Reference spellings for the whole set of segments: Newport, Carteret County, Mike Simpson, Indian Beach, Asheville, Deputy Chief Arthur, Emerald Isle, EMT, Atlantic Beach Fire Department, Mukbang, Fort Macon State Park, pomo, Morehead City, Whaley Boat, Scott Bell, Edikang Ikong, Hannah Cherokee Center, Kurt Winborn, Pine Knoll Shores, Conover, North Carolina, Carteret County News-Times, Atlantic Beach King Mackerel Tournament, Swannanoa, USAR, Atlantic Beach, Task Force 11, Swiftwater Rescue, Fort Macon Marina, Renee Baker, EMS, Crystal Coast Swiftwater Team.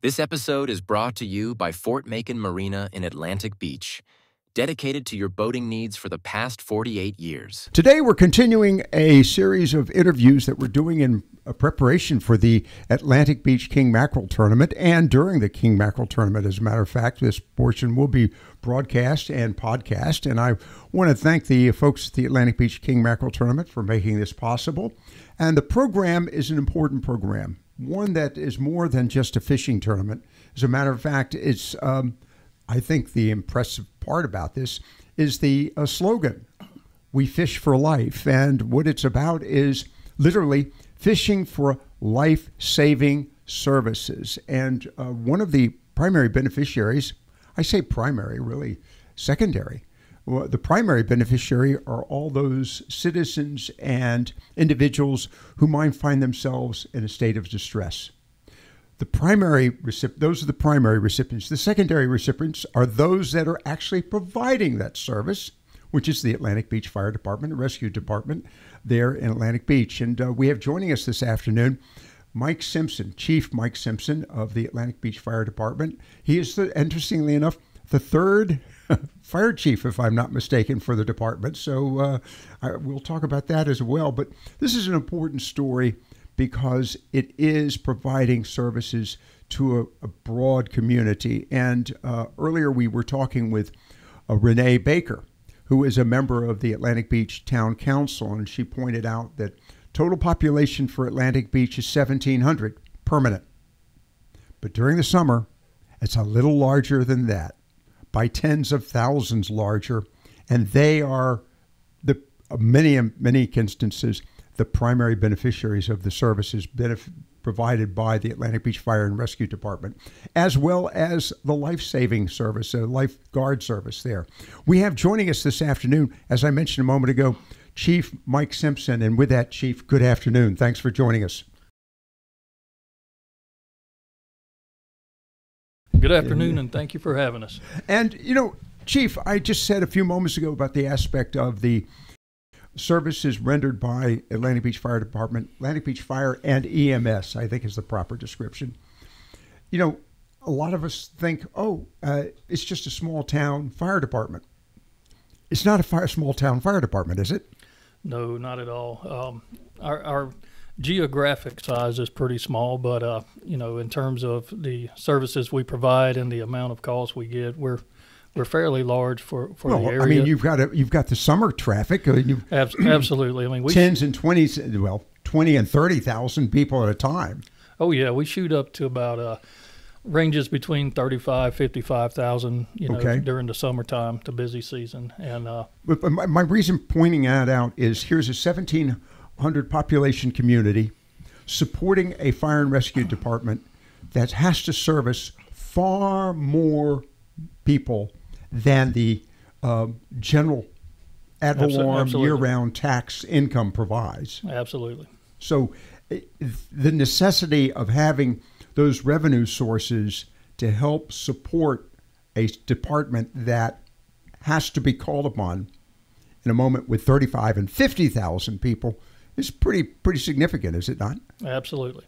This episode is brought to you by Fort Macon Marina in Atlantic Beach, dedicated to your boating needs for the past 48 years. Today we're continuing a series of interviews that we're doing in preparation for the Atlantic Beach King Mackerel Tournament and during the King Mackerel Tournament. As a matter of fact, this portion will be broadcast and podcast, and I want to thank the folks at the Atlantic Beach King Mackerel Tournament for making this possible. And the program is an important program, one that is more than just a fishing tournament. As a matter of fact, it's, I think the impressive part about this is the slogan, "We Fish for Life." And what it's about is literally fishing for life-saving services. And one of the primary beneficiaries, I say primary, really secondary, well, the primary beneficiary are all those citizens and individuals who might find themselves in a state of distress. The primary those are the primary recipients. The secondary recipients are those that are actually providing that service, which is the Atlantic Beach Fire Department and Rescue Department there in Atlantic Beach. And we have joining us this afternoon Mike Simpson, Chief Mike Simpson of the Atlantic Beach Fire Department. He is, interestingly enough, the third fire chief, if I'm not mistaken, for the department. So we'll talk about that as well. But this is an important story because it is providing services to a broad community. And earlier we were talking with Renee Baker, who is a member of the Atlantic Beach Town Council. And she pointed out that total population for Atlantic Beach is 1,700 permanent. But during the summer, it's a little larger than that, by tens of thousands larger, and they are, the many instances, the primary beneficiaries of the services provided by the Atlantic Beach Fire and Rescue Department, as well as the life-saving service, the lifeguard service there. We have joining us this afternoon, as I mentioned a moment ago, Chief Mike Simpson. And with that, Chief, good afternoon. Thanks for joining us. Good afternoon, and thank you for having us. And, you know, Chief, I just said a few moments ago about the aspect of the services rendered by Atlantic Beach Fire Department, Atlantic Beach Fire and EMS, I think is the proper description. You know, a lot of us think, oh, it's just a small town fire department. It's not a small town fire department, is it? No, not at all. Our geographic size is pretty small, but you know, in terms of the services we provide and the amount of calls we get, we're fairly large for the area. I mean, you've got the summer traffic. Absolutely. I mean, we tens and twenties, well, 20,000 and 30,000 people at a time. Oh yeah, we shoot up to about ranges between 35,000 and 55,000. You know, okay, during the summertime, the busy season, and but my reason pointing that out is here's a 1,700 population community supporting a fire and rescue department that has to service far more people than the general ad valorem year-round tax income provides. Absolutely. So the necessity of having those revenue sources to help support a department that has to be called upon in a moment with 35,000 and 50,000 people, it's pretty significant, is it not? Absolutely.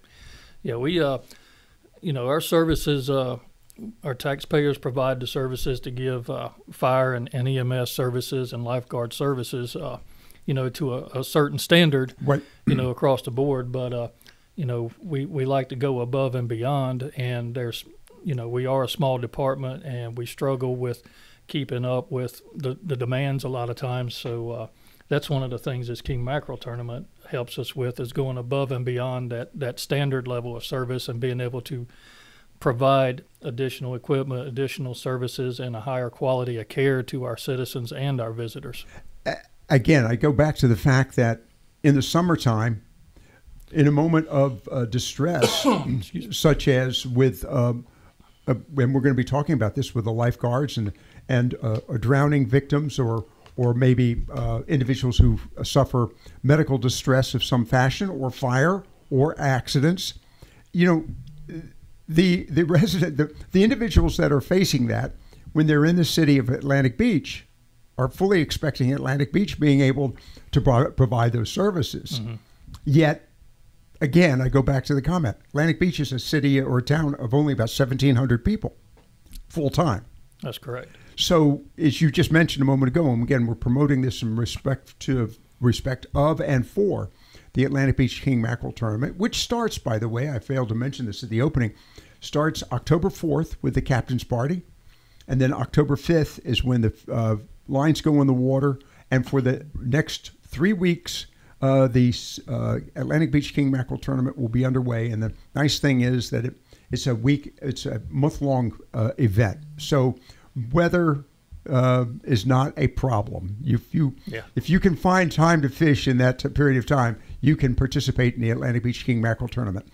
Yeah, we, you know, our services, our taxpayers provide the services to give fire and EMS services and lifeguard services, you know, to a certain standard, right, you know, across the board. But, you know, we like to go above and beyond. And there's, you know, we are a small department and we struggle with keeping up with the demands a lot of times. So, that's one of the things this King Mackerel Tournament helps us with, is going above and beyond that standard level of service and being able to provide additional equipment, additional services, and a higher quality of care to our citizens and our visitors. Again, I go back to the fact that in the summertime, in a moment of distress, such as with, and we're going to be talking about this with the lifeguards and drowning victims or maybe individuals who suffer medical distress of some fashion, or fire, or accidents. You know, the individuals that are facing that when they're in the city of Atlantic Beach are fully expecting Atlantic Beach being able to provide those services. Mm-hmm. Yet, Again, I go back to the comment. Atlantic Beach is a city or a town of only about 1,700 people full time. That's correct. So as you just mentioned a moment ago, and again, we're promoting this in respect of and for the Atlantic Beach King Mackerel Tournament, which starts, by the way, I failed to mention this at the opening, starts October 4th with the captain's party. And then October 5th is when the lines go in the water. And for the next 3 weeks, the Atlantic Beach King Mackerel Tournament will be underway. And the nice thing is that it's a month-long event. So weather is not a problem. If you can find time to fish in that period of time, you can participate in the Atlantic Beach King Mackerel Tournament.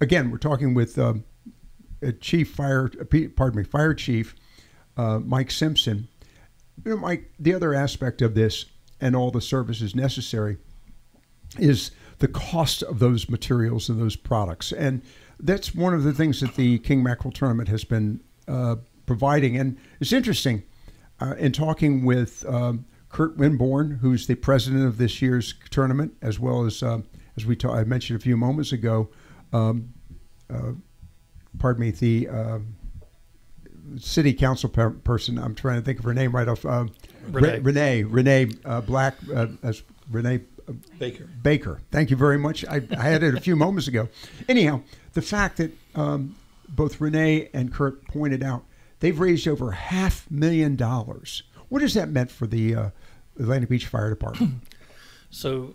Again, we're talking with Fire Chief Mike Simpson. You know, Mike, the other aspect of this and all the services necessary is the cost of those materials and those products. And that's one of the things that the King Mackerel Tournament has been providing. And it's interesting, in talking with Kurt Winborn, who's the president of this year's tournament, as well as I mentioned a few moments ago, the city council person, I'm trying to think of her name right off, Renee Baker. Thank you very much. I had it a few moments ago. Anyhow, the fact that both Renee and Kurt pointed out, they've raised over $500,000. What has that meant for the Atlantic Beach Fire Department? So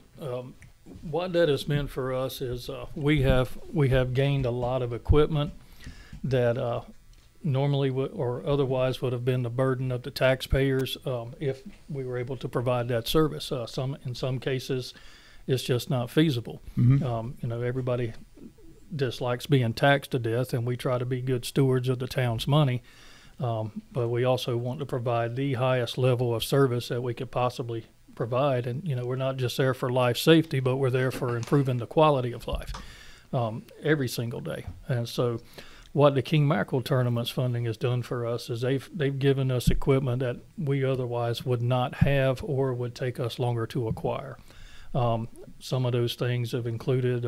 what that has meant for us is we have gained a lot of equipment that normally or otherwise would have been the burden of the taxpayers if we were able to provide that service. In some cases, it's just not feasible. Mm-hmm. Everybody dislikes being taxed to death, and we try to be good stewards of the town's money. But we also want to provide the highest level of service that we could possibly provide. And, we're not just there for life safety, but we're there for improving the quality of life every single day. And so what the King Mackerel Tournament's funding has done for us is they've given us equipment that we otherwise would not have or would take us longer to acquire. Some of those things have included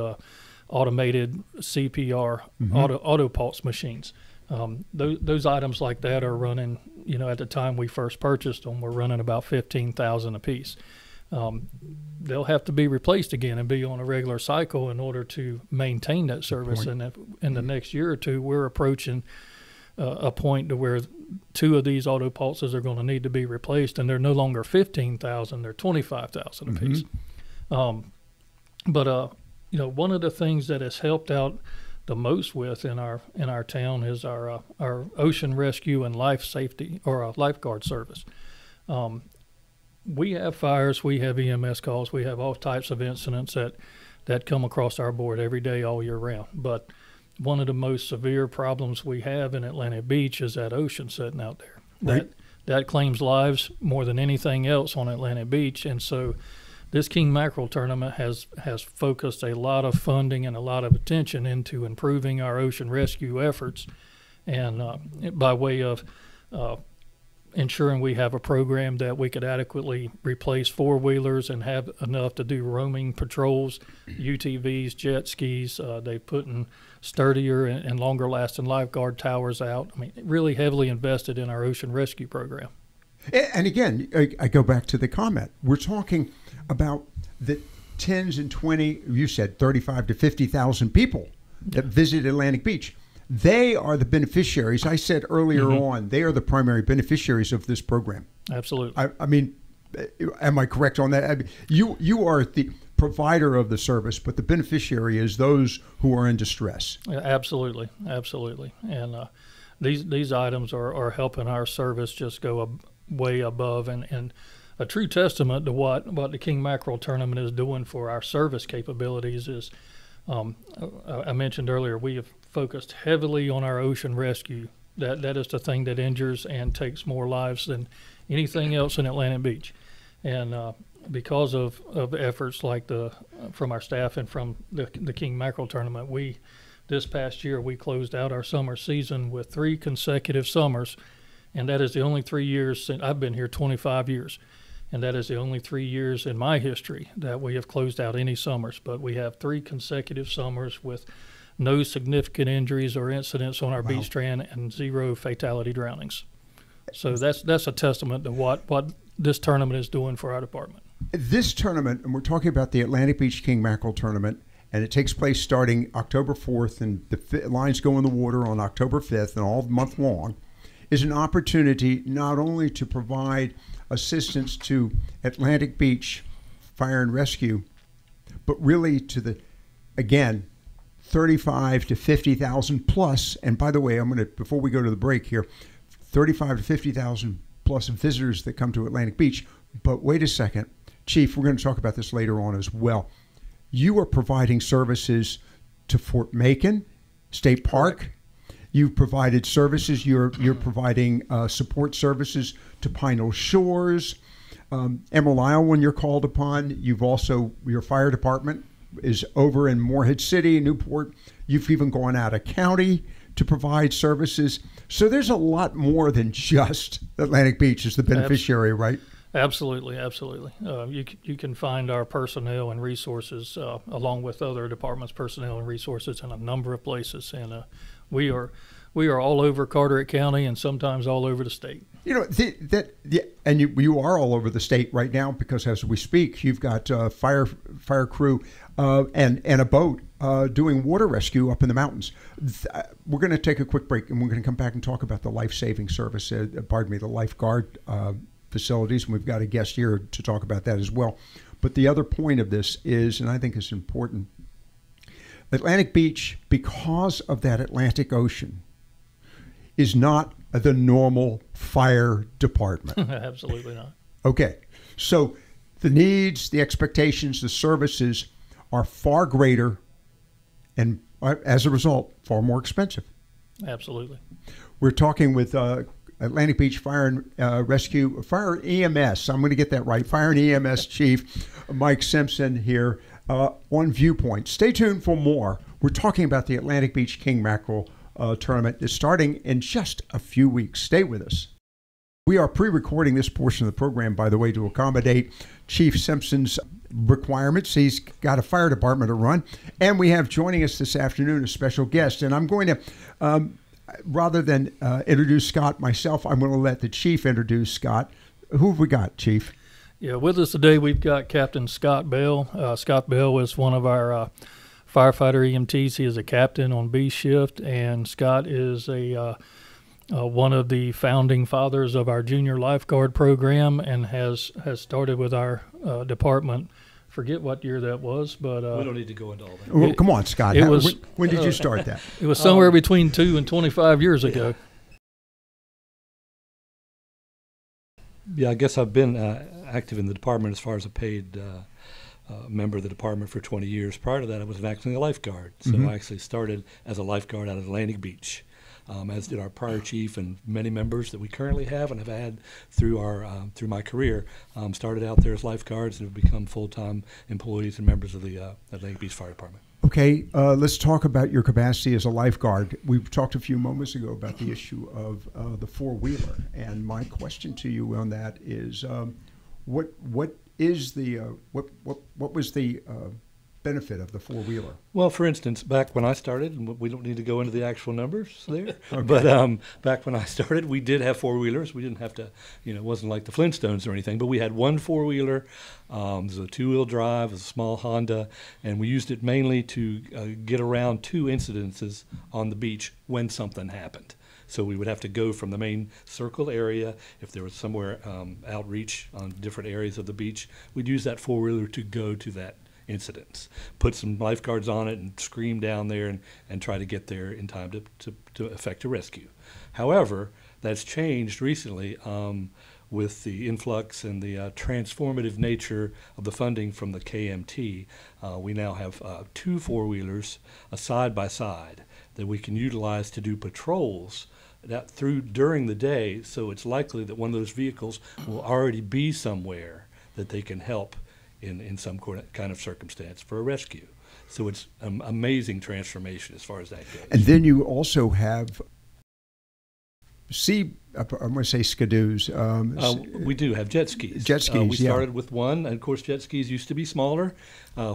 automated CPR, mm-hmm. auto pulse machines. Those items like that are running, at the time we first purchased them, we're running about $15,000 a piece. They'll have to be replaced again and be on a regular cycle in order to maintain that service. And if, in the next year or two, we're approaching a point to where two of these auto pulses are going to need to be replaced, and they're no longer $15,000; they're $25,000 a piece. Mm-hmm. But one of the things that has helped out the most with in our town is our ocean rescue and life safety, or our lifeguard service. We have fires, we have EMS calls, we have all types of incidents that come across our board every day, all year round. But one of the most severe problems we have in Atlantic Beach is that ocean sitting out there. Right. That claims lives more than anything else on Atlantic Beach, and so this King Mackerel Tournament has focused a lot of funding and a lot of attention into improving our ocean rescue efforts, and by way of ensuring we have a program that we could adequately replace four-wheelers and have enough to do roaming patrols, UTVs, jet skis. They've put in sturdier and longer-lasting lifeguard towers out. I mean, really heavily invested in our ocean rescue program. And again, I go back to the comment. We're talking about the tens and 20, you said 35 to 50,000 people that visit Atlantic Beach. They are the beneficiaries. I said earlier on, they are the primary beneficiaries of this program. Absolutely. I mean, am I correct on that? I mean, you are the provider of the service, but the beneficiary is those who are in distress. Yeah, absolutely. Absolutely. And these items are helping our service just go way above and a true testament to what the King Mackerel Tournament is doing for our service capabilities is, I mentioned earlier, we have focused heavily on our ocean rescue. That is the thing that injures and takes more lives than anything else in Atlantic Beach. And because of efforts like from our staff and from the King Mackerel Tournament, this past year we closed out our summer season with 3 consecutive summers, and that is the only 3 years since I've been here 25 years. and that is the only 3 years in my history that we have closed out any summers. But we have 3 consecutive summers with no significant injuries or incidents on our beach strand and 0 fatality drownings. So that's a testament to what this tournament is doing for our department. This tournament, and we're talking about the Atlantic Beach King Mackerel Tournament, and it takes place starting October 4th, and the lines go in the water on October 5th and all month long, is an opportunity not only to provide assistance to Atlantic Beach Fire and Rescue, but really to the, again, 35 to 50,000 plus, and by the way, I'm going to, before we go to the break here, 35 to 50,000 plus visitors that come to Atlantic Beach. But wait a second, Chief, we're going to talk about this later on as well. You are providing services to Fort Macon State Park. You've provided services, you're providing support services to Pine Knoll Shores, Emerald Isle when you're called upon. You've also, your fire department is over in Morehead City, Newport. You've even gone out of county to provide services. So there's a lot more than just Atlantic Beach as the beneficiary, right? Absolutely, absolutely. You can find our personnel and resources along with other departments' personnel and resources in a number of places, and we are all over Carteret County and sometimes all over the state. You know, you are all over the state right now because as we speak, you've got fire crew and a boat doing water rescue up in the mountains. We're going to take a quick break, and we're going to come back and talk about the life-saving service. The lifeguard facilities, and we've got a guest here to talk about that as well. But the other point of this is, and I think it's important, Atlantic Beach, because of that Atlantic Ocean, is not the normal fire department. Absolutely not. Okay, so the needs, the expectations, the services are far greater and, as a result, far more expensive. Absolutely. We're talking with Atlantic Beach Fire and Rescue, Fire and EMS, I'm going to get that right, Fire and EMS Chief Mike Simpson here on Viewpoint. Stay tuned for more. We're talking about the Atlantic Beach King Mackerel Tournament that's starting in just a few weeks. Stay with us. We are pre-recording this portion of the program, by the way, to accommodate Chief Simpson's requirements. He's got a fire department to run, and we have joining us this afternoon a special guest, and I'm going to... rather than introduce Scott myself, I'm going to let the Chief introduce Scott. Who have we got, Chief? Yeah, with us today we've got Captain Scott Bell. Scott Bell is one of our firefighter EMTs. He is a captain on B shift, and Scott is a one of the founding fathers of our junior lifeguard program and has started with our department. Forget what year that was, but we don't need to go into all that. Well, come on, Scott. It was, when did you start that? It was somewhere between 2 and 25 years ago. Yeah, I guess I've been active in the department as far as a paid member of the department for 20 years. Prior to that, I was actually a lifeguard, so I actually started as a lifeguard out of Atlantic Beach, as did our prior chief and many members that we currently have and have had through our through my career. Started out there as lifeguards and have become full-time employees and members of the Atlantic Beach Fire Department. Okay, let's talk about your capacity as a lifeguard. We've talked a few moments ago about the issue of the four-wheeler, and my question to you on that is, what is the what was the benefit of the four-wheeler? Well, for instance, back when I started, and we don't need to go into the actual numbers there, but back when I started, we did have four-wheelers. We didn't have to, you know, it wasn't like the Flintstones or anything, but we had one four-wheeler. It was a two-wheel drive, it was a small Honda, and we used it mainly to get around 2 incidences on the beach when something happened. So we would have to go from the main circle area. If there was somewhere outreach on different areas of the beach, we'd use that four-wheeler to go to that incidents, put some lifeguards on it and scream down there and try to get there in time to effect a rescue. However, that's changed recently with the influx and the transformative nature of the funding from the KMT. We now have 2 four-wheelers, a side-by-side, that we can utilize to do patrols that through during the day, so it's likely that one of those vehicles will already be somewhere that they can help in some kind of circumstance for a rescue. So it's an amazing transformation as far as that goes. And then you also have sea I'm going to say skidoos. We do have jet skis. Jet skis, we started with one. And of course, jet skis used to be smaller.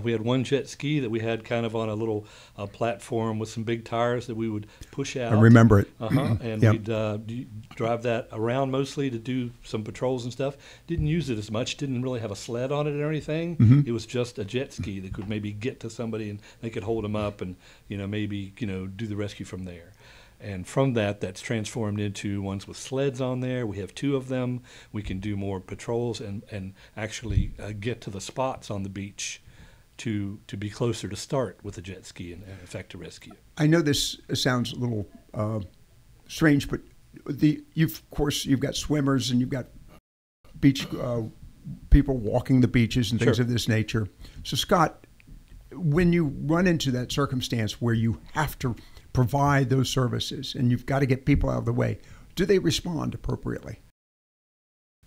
We had one jet ski that we had kind of on a little platform with some big tires that we would push out. I remember it. And we'd drive that around mostly to do some patrols and stuff. Didn't use it as much. Didn't really have a sled on it or anything. It was just a jet ski that could maybe get to somebody and they could hold them up and, you know, maybe, you know, do the rescue from there. And from that, that's transformed into ones with sleds on there. We have two of them. We can do more patrols and actually get to the spots on the beach to be closer to start with a jet ski and effect a rescue. I know this sounds a little strange, but you've got swimmers and you've got beach people walking the beaches and things of this nature. So, Scott, when you run into that circumstance where you have to provide those services and you've got to get people out of the way, do they respond appropriately?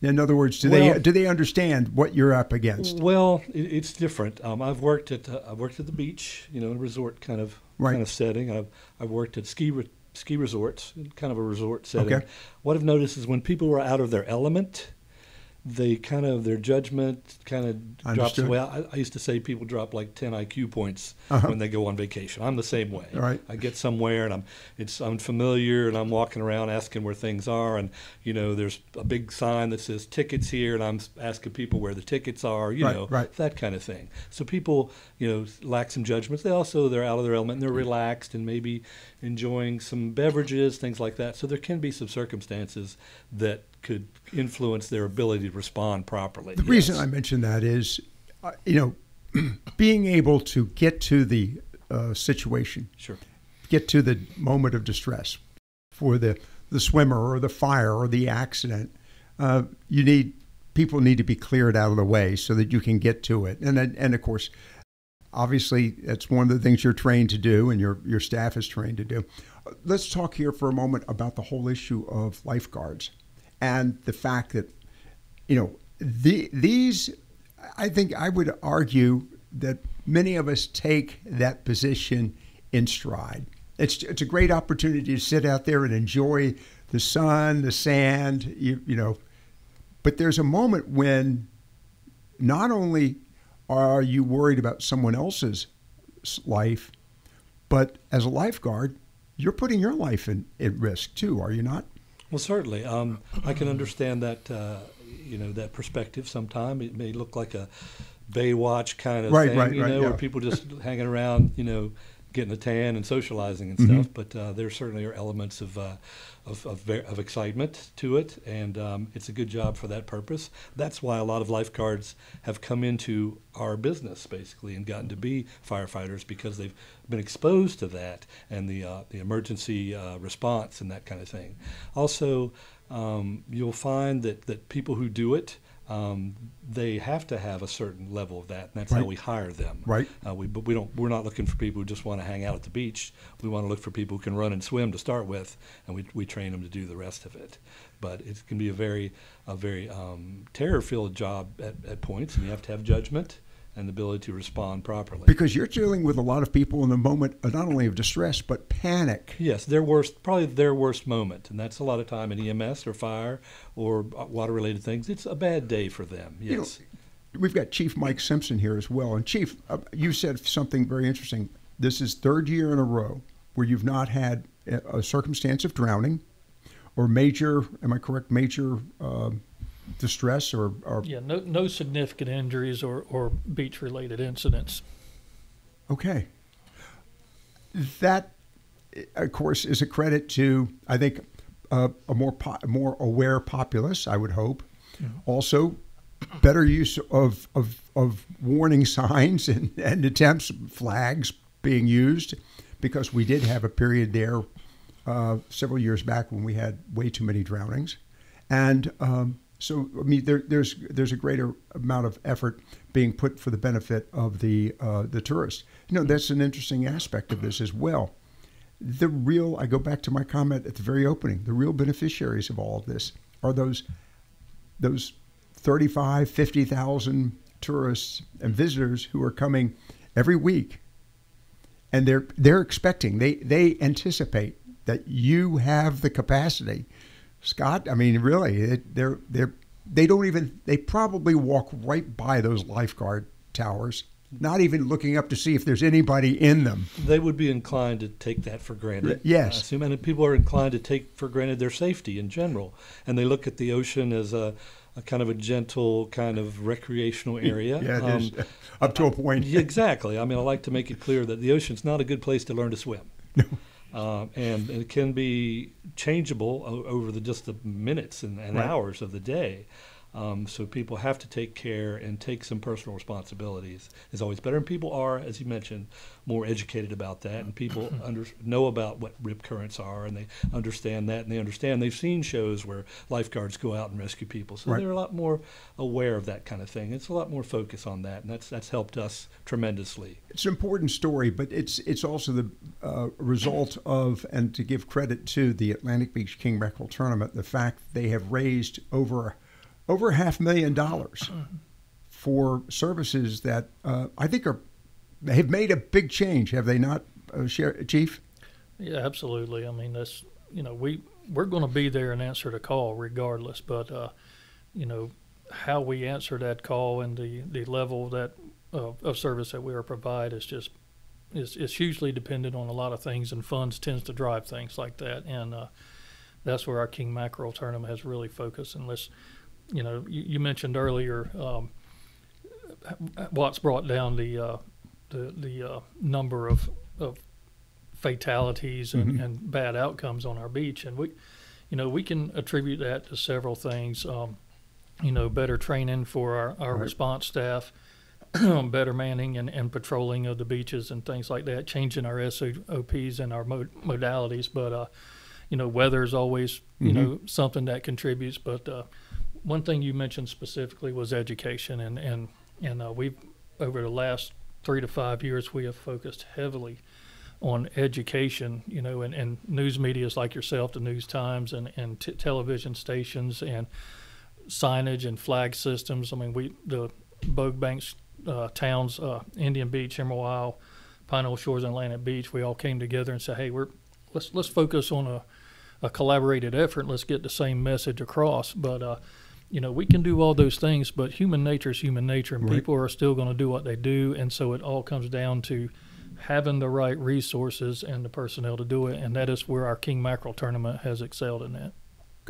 In other words, do they understand what you're up against? Well, it's different. I've worked at the beach, you know, in a resort kind of setting. I've worked at ski resorts, kind of a resort setting. Okay. What I've noticed is when people are out of their element, they their judgment drops away. I used to say people drop like 10 IQ points when they go on vacation. I'm the same way. Right. I get somewhere and I'm familiar and I'm walking around asking where things are, and you know there's a big sign that says tickets here and I'm asking people where the tickets are, you know, that kind of thing. So people, you know, lack some judgment. They're out of their element and they're relaxed and maybe enjoying some beverages, things like that. So there can be some circumstances that could influence their ability to respond properly. The reason I mention that is, you know, being able to get to the situation, get to the moment of distress for the swimmer or the fire or the accident, people need to be cleared out of the way so that you can get to it. And of course, obviously, that's one of the things you're trained to do and your staff is trained to do. Let's talk here for a moment about the whole issue of lifeguards. And the fact that, you know, these, I think I would argue that many of us take that position in stride. It's a great opportunity to sit out there and enjoy the sun, the sand, you know. But there's a moment when not only are you worried about someone else's life, but as a lifeguard, you're putting your life at risk too, are you not? Well, certainly. I can understand that, you know, that perspective. Sometime it may look like a Baywatch kind of thing, where people just hanging around, you know, getting a tan and socializing and stuff. But there certainly are elements of excitement to it, and it's a good job for that purpose. That's why a lot of lifeguards have come into our business basically and gotten to be firefighters, because they've been exposed to that and the emergency response and that kind of thing. Also, you'll find that people who do it, they have to have a certain level of that, and that's how we hire them. Right. We're not looking for people who just want to hang out at the beach. We want to look for people who can run and swim to start with, and we train them to do the rest of it. But it can be a very terror-filled job at points, and you have to have judgment and the ability to respond properly. Because you're dealing with a lot of people in the moment, not only of distress, but panic. Yes, probably their worst moment. And that's a lot of time in EMS or fire or water-related things. It's a bad day for them, yes. You know, we've got Chief Mike Simpson here as well. And Chief, you said something very interesting. This is third year in a row where you've not had a circumstance of drowning or major, am I correct, major distress or no significant injuries or beach related incidents. Okay, that of course is a credit to, I think, a more aware populace, I would hope. Also better use of warning signs and attempts, flags being used, because we did have a period there several years back when we had way too many drownings. And so, I mean, there's a greater amount of effort being put for the benefit of the tourists. You know, that's an interesting aspect of this as well. I go back to my comment at the very opening, the real beneficiaries of all of this are those 35, 50,000 tourists and visitors who are coming every week. And they're expecting, they anticipate that you have the capacity Scott, I mean, really, they don't even, they probably walk right by those lifeguard towers, not even looking up to see if there's anybody in them. They would be inclined to take that for granted. Yes. I assume, and people are inclined to take for granted their safety in general. And they look at the ocean as a kind of a gentle, kind of recreational area. Yeah, it is. Up to a point. Exactly. I mean, I like to make it clear that the ocean's not a good place to learn to swim. No. And it can be changeable over just the minutes and right. hours of the day. So people have to take care and take some personal responsibilities. It's always better. And people are, as you mentioned, more educated about that. And people know about what rip currents are, and they understand that. And they understand. They've seen shows where lifeguards go out and rescue people. So right. they're a lot more aware of that kind of thing. It's a lot more focus on that. And that's helped us tremendously. It's an important story, but it's also the result of, and to give credit to, the Atlantic Beach King Mackerel Tournament, the fact that they have raised over $500,000 for services that I think have made a big change. Have they not, Chief? Yeah, absolutely. I mean, that's, you know, we're going to be there and answer the call regardless. But you know, how we answer that call and the level that of service that we are provide is just is hugely dependent on a lot of things, and funds tends to drive things like that. And that's where our King Mackerel Tournament has really focused. And let's, you know, you mentioned earlier Watts brought down the number of fatalities and, mm-hmm. and bad outcomes on our beach, and we, you know, we can attribute that to several things. You know, better training for our right. response staff, better manning and patrolling of the beaches and things like that, changing our SOPs and our modalities. But you know, weather is always you mm-hmm. know something that contributes, but. One thing you mentioned specifically was education, and we've, over the last 3 to 5 years, we have focused heavily on education, you know, and news medias like yourself, the News Times and television stations and signage and flag systems. I mean, the Bogue Banks towns, Indian Beach, Emerald Isle, Pine Knoll Shores, and Atlantic Beach, we all came together and said, hey, let's focus on a collaborated effort. Let's get the same message across. But you know, we can do all those things, but human nature is human nature, and right. people are still going to do what they do. And so it all comes down to having the right resources and the personnel to do it, and that is where our King Mackerel Tournament has excelled in that.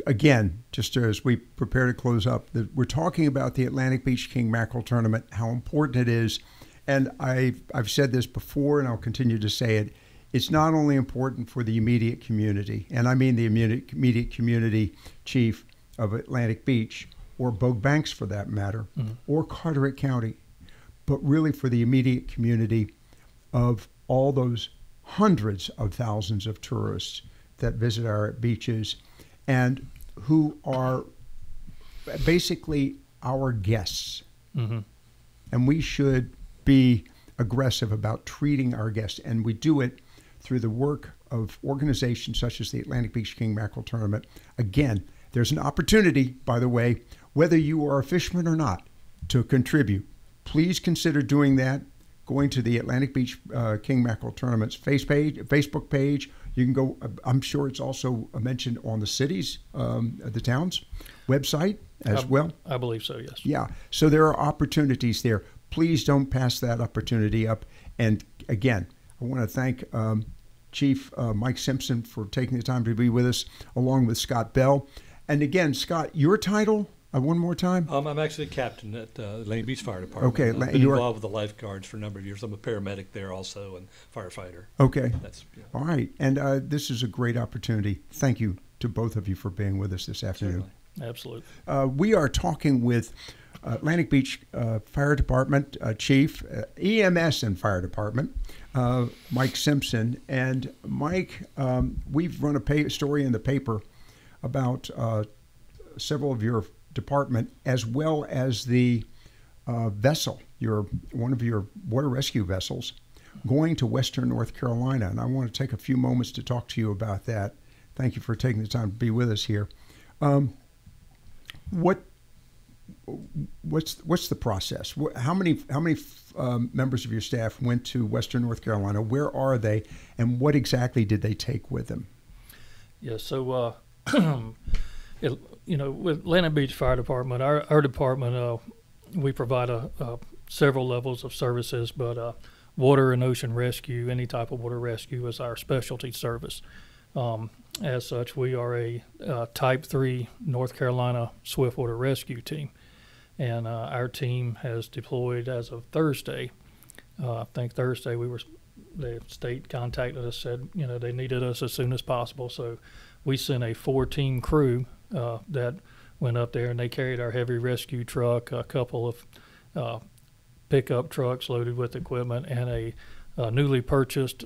Again, just as we prepare to close up, we're talking about the Atlantic Beach King Mackerel Tournament, how important it is, and I've said this before, and I'll continue to say it. It's not only important for the immediate community, and I mean the immediate community, Chief, of Atlantic Beach, or Bogue Banks for that matter, mm-hmm. or Carteret County, but really for the immediate community of all those hundreds of thousands of tourists that visit our beaches and who are basically our guests. Mm-hmm. And we should be aggressive about treating our guests, and we do it through the work of organizations such as the Atlantic Beach King Mackerel Tournament. Again, there's an opportunity, by the way, whether you are a fisherman or not, to contribute. Please consider doing that, going to the Atlantic Beach King Mackerel Tournament's Facebook page. You can go, I'm sure it's also mentioned on the city's, the town's website as well. I believe so, yes. Yeah, so there are opportunities there. Please don't pass that opportunity up. And again, I want to thank Chief Mike Simpson for taking the time to be with us, along with Scott Bell. And again, Scott, your title, one more time? I'm actually captain at Atlantic Beach Fire Department. Okay. I've been involved with the lifeguards for a number of years. I'm a paramedic there also, and firefighter. Okay. That's, yeah. All right. And this is a great opportunity. Thank you to both of you for being with us this afternoon. Certainly. Absolutely. We are talking with Atlantic Beach Fire Department Chief, EMS and Fire Department, Mike Simpson. And Mike, we've run a story in the paper about several of your department, as well as the vessel, one of your water rescue vessels, going to Western North Carolina. And I want to take a few moments to talk to you about that. Thank you for taking the time to be with us here. What's the process? How many members of your staff went to Western North Carolina? Where are they, and what exactly did they take with them? Yeah, so you know, with Atlantic Beach Fire Department, our department, we provide several levels of services, but water and ocean rescue, any type of water rescue, is our specialty service. As such, we are a Type 3 North Carolina Swiftwater Rescue Team. And our team has deployed as of Thursday. I think Thursday the state contacted us, said, you know, they needed us as soon as possible. So we sent a 4-team crew that went up there, and they carried our heavy rescue truck, a couple of pickup trucks loaded with equipment, and a newly purchased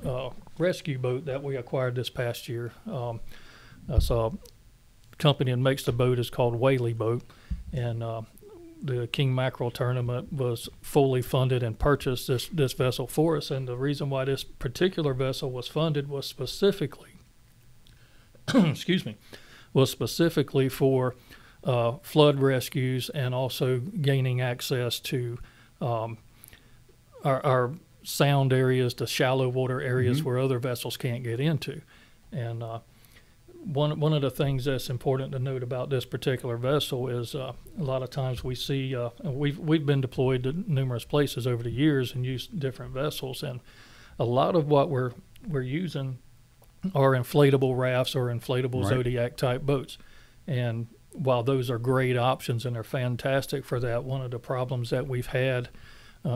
rescue boat that we acquired this past year. So a company that makes the boat is called Whaley Boat, and the King Mackerel Tournament was fully funded and purchased this vessel for us. And the reason why this particular vessel was funded was specifically, excuse me, was specifically for flood rescues and also gaining access to our sound areas, the shallow water areas where other vessels can't get into. And one of the things that's important to note about this particular vessel is a lot of times we see, we've been deployed to numerous places over the years and used different vessels, and a lot of what we're using are inflatable rafts or inflatable Zodiac type boats. And while those are great options and they're fantastic for that, one of the problems that we've had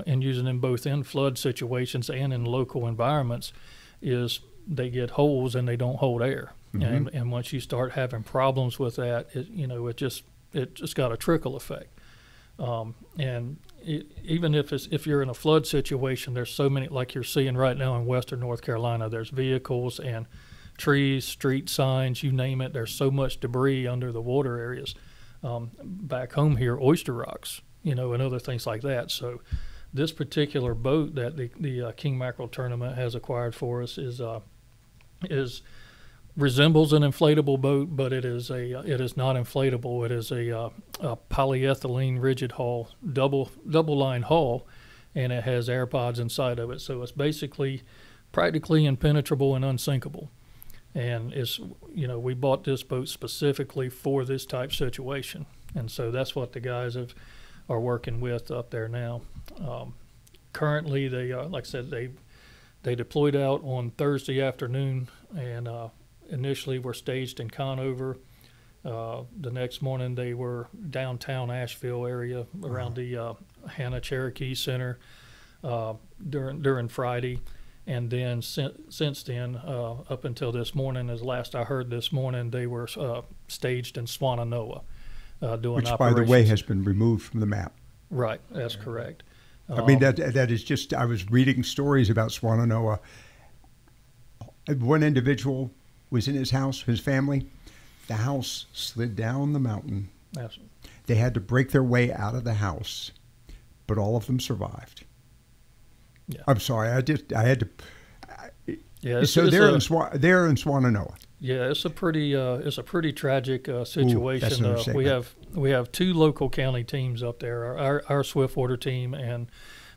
in using them both in flood situations and in local environments is they get holes and they don't hold air. And once you start having problems with that, it just got a trickle effect. And even if you're in a flood situation, there's so many, like you're seeing right now in Western North Carolina, there's vehicles and trees, street signs, you name it. There's so much debris under the water areas. Back home here, oyster rocks, you know, and other things like that. So this particular boat that the King Mackerel Tournament has acquired for us resembles an inflatable boat, but it is not inflatable. It is a polyethylene rigid hull, double line hull, and it has air pods inside of it. So it's basically practically impenetrable and unsinkable. And it's, you know, we bought this boat specifically for this type situation, and so that's what the guys are working with up there now. Currently, they like I said, they deployed out on Thursday afternoon, and initially were staged in Conover. The next morning they were downtown Asheville area around the Hannah Cherokee Center during Friday. And then since then, up until this morning, as last I heard this morning, they were staged in Swannanoa doing operations. Which, by the way, has been removed from the map. Right, that's correct. I mean, that is just, I was reading stories about Swannanoa. One individual was in his house, his family. The house slid down the mountain. Absolutely. They had to break their way out of the house, but all of them survived. Yeah. I'm sorry, I had to. They're in Swannanoa. Yeah, it's a pretty tragic situation. Ooh, we have 2 local county teams up there. Our Swiftwater team and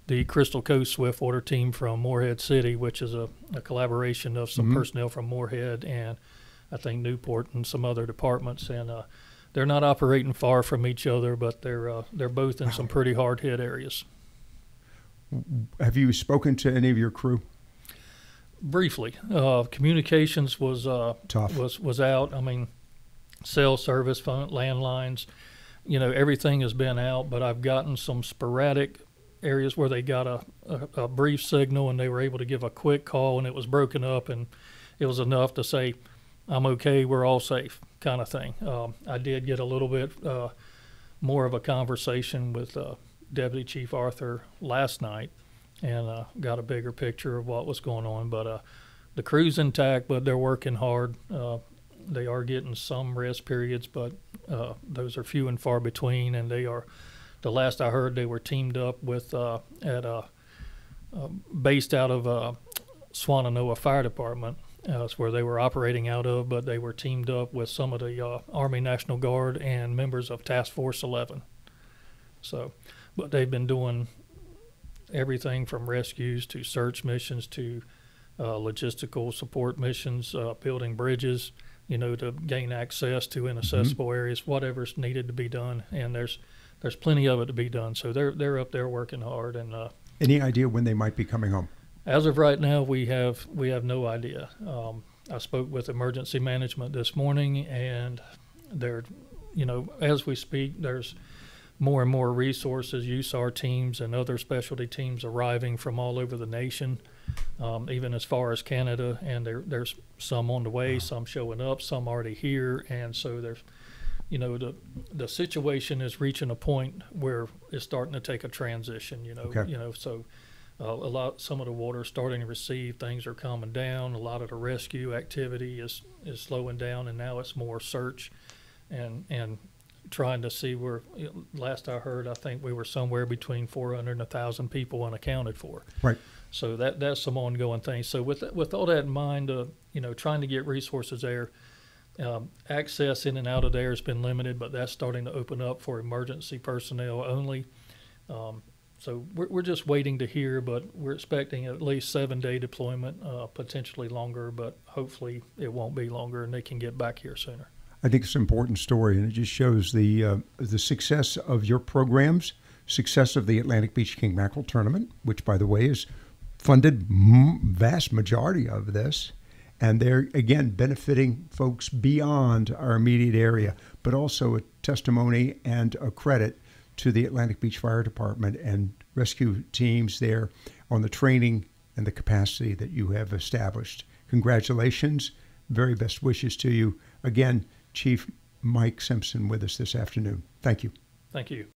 the Crystal Coast Swiftwater Team from Morehead City, which is a collaboration of some personnel from Morehead and I think Newport and some other departments. And they're not operating far from each other, but they're both in some pretty hard hit areas. Have you spoken to any of your crew? Briefly, communications was tough. Was out. I mean, cell service, phone, landlines, you know, everything has been out. But I've gotten some sporadic areas where they got a brief signal and they were able to give a quick call, and it was broken up, and it was enough to say, "I'm okay, we're all safe," kind of thing. I did get a little bit more of a conversation with Deputy Chief Arthur last night, and got a bigger picture of what was going on. But the crew's intact, but they're working hard. They are getting some rest periods, but those are few and far between, and they are. The last I heard, they were teamed up with based out of Swannanoa Fire Department. That's where they were operating out of, but they were teamed up with some of the Army National Guard and members of Task Force 11. So, but they've been doing everything from rescues to search missions to logistical support missions, building bridges. you know, to gain access to inaccessible areas, whatever's needed to be done. And there's plenty of it to be done. So they're up there working hard. And any idea when they might be coming home? As of right now, we have no idea. I spoke with emergency management this morning, and they're, you know, as we speak, there's more and more resources, USAR teams and other specialty teams arriving from all over the nation, even as far as Canada, and there's some on the way, some showing up, some already here, and so there's, you know, the situation is reaching a point where it's starting to take a transition, you know, you know, so some of the water is starting to recede, things are calming down, a lot of the rescue activity is slowing down, and now it's more search and trying to see where, last I heard, I think we were somewhere between 400 and 1,000 people unaccounted for. Right. So that's some ongoing thing. So with all that in mind, you know, trying to get resources there, access in and out of there has been limited, but that's starting to open up for emergency personnel only. So we're just waiting to hear, but we're expecting at least 7-day deployment, potentially longer, but hopefully it won't be longer and they can get back here sooner. I think it's an important story, and it just shows the success of your programs, success of the Atlantic Beach King Mackerel Tournament, which, by the way, is funded vast majority of this, and they're, again, benefiting folks beyond our immediate area, but also a testimony and a credit to the Atlantic Beach Fire Department and rescue teams there on the training and the capacity that you have established. Congratulations. Very best wishes to you. Again, Chief Mike Simpson with us this afternoon. Thank you. Thank you.